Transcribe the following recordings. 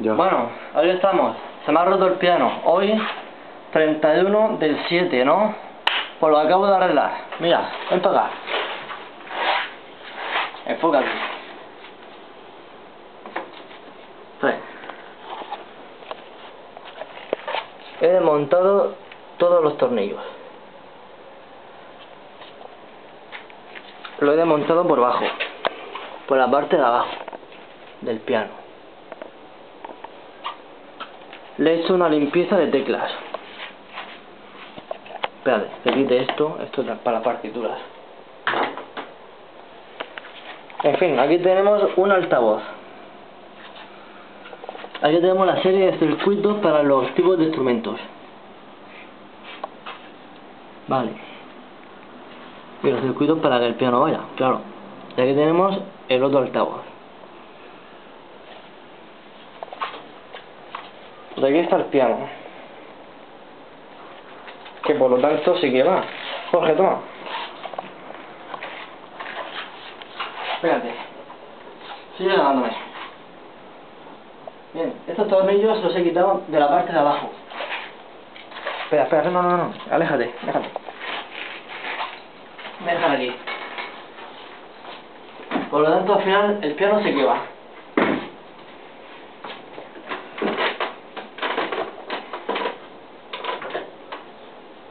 Ya. Bueno, ahí estamos. Se me ha roto el piano. Hoy, 31 del 7, ¿no? Pues lo acabo de arreglar. Mira, ven para acá. Enfócate. Sí. He desmontado todos los tornillos. Lo he desmontado por abajo. Por la parte de abajo del piano. Le he hecho una limpieza de teclas. Espérate, que quite esto. Esto es para partituras. En fin, aquí tenemos un altavoz. Aquí tenemos la serie de circuitos para los tipos de instrumentos. Vale. Y los circuitos para que el piano vaya, claro. Y aquí tenemos el otro altavoz. Pues aquí está el piano. Que por lo tanto sí que va. Jorge, toma. Espérate. Sigue grabándome. Bien, estos tornillos los he quitado de la parte de abajo. Espera, espera, no. Aléjate, déjame. Me dejan aquí. Por lo tanto, al final el piano se queda.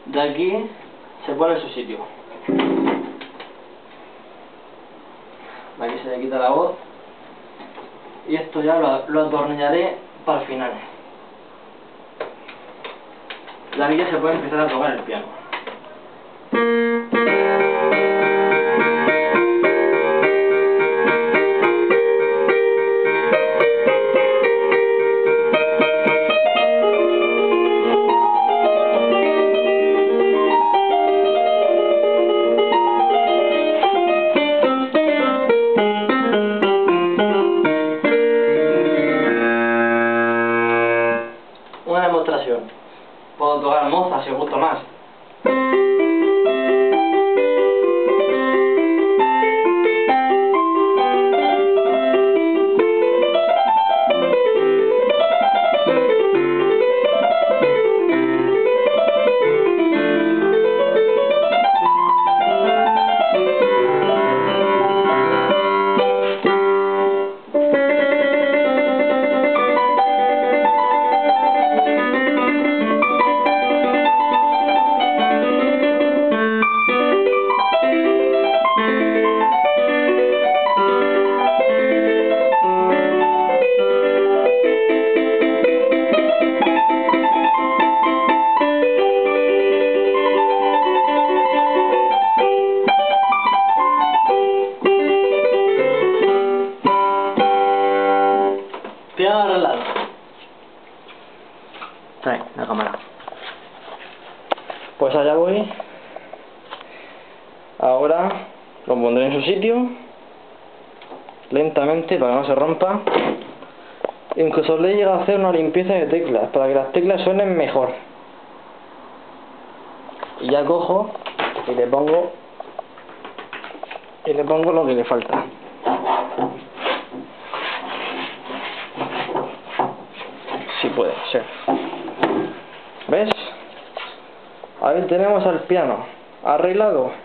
De aquí se pone en su sitio. De aquí se le quita la voz. Y esto ya lo atornillaré para el final. De aquí ya se puede empezar a tocar el piano. Una demostración. Puedo tocar Mozart si os gusta más. Piano arreglado. Trae la cámara. Pues allá voy. Ahora lo pondré en su sitio. Lentamente para que no se rompa. Incluso le he llegado a hacer una limpieza de teclas. Para que las teclas suenen mejor. Y ya cojo y le pongo. Y le pongo lo que le falta. Puede ser. ¿Ves? Ahí tenemos al piano arreglado.